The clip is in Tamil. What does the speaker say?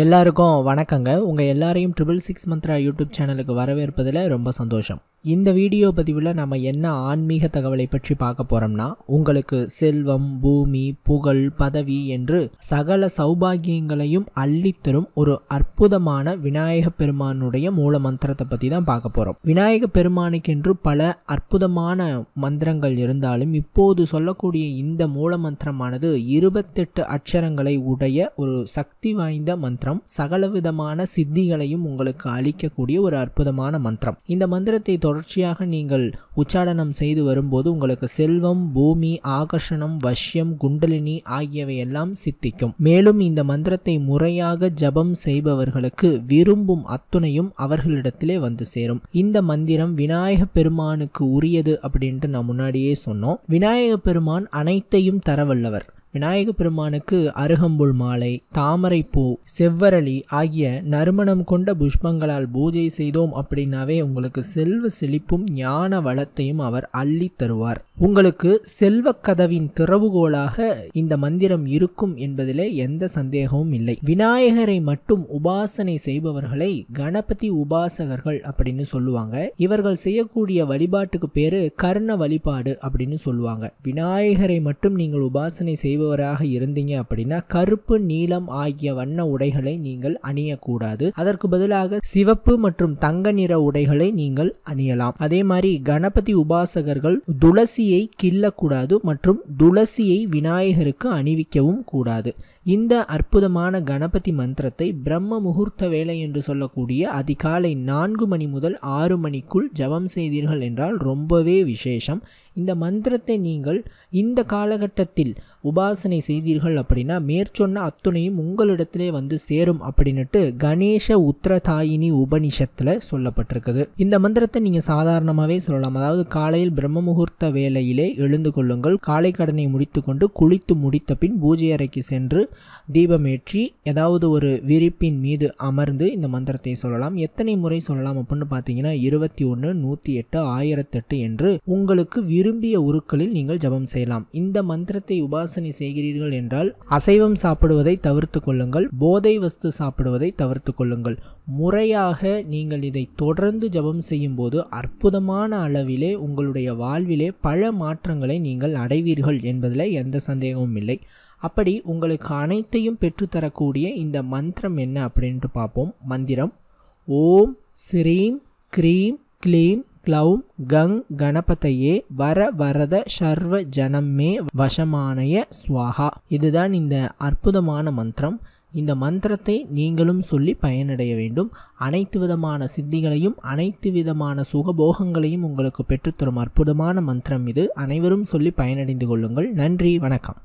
எல்லாருக்கும் வணக்கங்க. உங்கள் எல்லாரையும் 666 மந்த்ரா யூடியூப் சேனலுக்கு வரவேற்பதில் ரொம்ப சந்தோஷம். இந்த வீடியோ பதிவில் நம்ம என்ன ஆன்மீக தகவலை பற்றி பார்க்க போகிறோம்னா, உங்களுக்கு செல்வம், பூமி, புகழ், பதவி என்று சகல சௌபாகியங்களையும் அள்ளித்தரும் ஒரு அற்புதமான விநாயக பெருமானுடைய மூல மந்திரத்தை பற்றி தான் பார்க்க போகிறோம். விநாயக பெருமானுக்கென்று பல அற்புதமான மந்திரங்கள் இருந்தாலும் இப்போது சொல்லக்கூடிய இந்த மூல மந்திரமானது 28 அட்சரங்களை உடைய ஒரு சக்தி வாய்ந்த மந்திரம். சகலவிதமான சித்திகளையும் உங்களுக்கு அளிக்கக்கூடிய ஒரு அற்புதமான மந்திரம். இந்த மந்திரத்தை தொடர்ச்சியாக நீங்கள் உச்சாடனம் செய்து வரும்போது உங்களுக்கு செல்வம், பூமி, ஆகர்ஷணம், வஷ்யம், குண்டலினி ஆகியவை எல்லாம் சித்திக்கும். மேலும் இந்த மந்திரத்தை முறையாக ஜபம் செய்பவர்களுக்கு விரும்பும் அத்துணையும் அவர்களிடத்திலே வந்து சேரும். இந்த மந்திரம் விநாயக பெருமானுக்கு உரியது அப்படின்ட்டு நான் முன்னாடியே சொன்னோம். விநாயக பெருமான் அனைத்தையும் தரவல்லவர். விநாயக பெருமானுக்கு அருகம்புல் மாலை, தாமரைப்பூ, செவ்வரளி ஆகிய நறுமணம் கொண்ட புஷ்பங்களால் பூஜை செய்தோம் அப்படின்னாவே உங்களுக்கு செல்வ செழிப்பும் ஞான வளத்தையும் அவர் அள்ளி தருவார். உங்களுக்கு செல்வ கதவின் திறவுகோலாக இந்த மந்திரம் இருக்கும் என்பதிலே எந்த சந்தேகமும் இல்லை. விநாயகரை மட்டும் உபாசனை செய்பவர்களை கணபதி உபாசகர்கள் அப்படின்னு சொல்லுவாங்க. இவர்கள் செய்யக்கூடிய வழிபாட்டுக்கு பேரு கர்ண வழிபாடு அப்படின்னு சொல்லுவாங்க. விநாயகரை மட்டும் நீங்கள் உபாசனை செய்ய இருந்தீங்க அப்படின்னா கருப்பு, நீலம் ஆகிய வண்ண உடைகளை நீங்கள் அணியக்கூடாது. அதற்கு பதிலாக சிவப்பு மற்றும் தங்க நிற உடைகளை நீங்கள் அணியலாம். அதே மாதிரி கணபதி உபாசகர்கள் துளசியை கிள்ளக்கூடாது மற்றும் துளசியை விநாயகருக்கு அணிவிக்கவும் கூடாது. இந்த அற்புதமான கணபதி மந்திரத்தை பிரம்ம முகூர்த்த வேலை என்று சொல்லக்கூடிய அதிகாலை 4 மணி முதல் 6 மணிக்குள் ஜபம் செய்தீர்கள் என்றால் ரொம்பவே விசேஷம். இந்த மந்திரத்தை நீங்கள் இந்த காலகட்டத்தில் உபாசனை செய்தீர்கள் அப்படின்னா மேற்சொன்ன அத்துணையும் உங்களிடத்திலே வந்து சேரும் அப்படின்னுட்டு கணேச உத்திரதாயினி உபனிஷத்தில் சொல்லப்பட்டிருக்குது. இந்த மந்திரத்தை நீங்கள் சாதாரணமாகவே சொல்லலாம். அதாவது காலையில் பிரம்ம முகூர்த்த வேளையிலே எழுந்து கொள்ளுங்கள். காலை கடனை முடித்து கொண்டு குளித்து முடித்த பின் பூஜை அறைக்கு சென்று தீபமேற்றி ஏதாவது ஒரு விரிப்பின் மீது அமர்ந்து இந்த மந்திரத்தை சொல்லலாம். எத்தனை முறை சொல்லலாம் அப்படின்னு பார்த்தீங்கன்னா 21, 108, 1008 என்று உங்களுக்கு விரும்பிய உருக்களில் நீங்கள் ஜபம் செய்யலாம். இந்த மந்திரத்தை உபாசனை செய்கிறீர்கள் என்றால் அசைவம் சாப்பிடுவதை தவிர்த்து கொள்ளுங்கள், போதை வஸ்து சாப்பிடுவதை தவிர்த்து கொள்ளுங்கள். முறையாக நீங்கள் இதை தொடர்ந்து ஜபம் செய்யும் போது அற்புதமான அளவிலே உங்களுடைய வாழ்விலே பல மாற்றங்களை நீங்கள் அடைவீர்கள் என்பதில் எந்த சந்தேகமும் இல்லை. அப்படி உங்களுக்கு அனைத்தையும் பெற்றுத்தரக்கூடிய இந்த மந்திரம் என்ன அப்படின்ட்டு பார்ப்போம். மந்திரம் ஓம் ஸ்ரீம் க்ரீம் க்ளீம் க்ளௌம் கங் கணபதையே வர வரத சர்வ ஜனம்மே வசமானய ஸ்வாஹா. இதுதான் இந்த அற்புதமான மந்திரம். இந்த மந்திரத்தை நீங்களும் சொல்லி பயனடைய வேண்டும். அனைத்து விதமான சித்திகளையும் அனைத்து விதமான சுகபோகங்களையும் உங்களுக்கு பெற்றுத்தரும் அற்புதமான மந்திரம் இது. அனைவரும் சொல்லி பயனடைந்து கொள்ளுங்கள். நன்றி, வணக்கம்.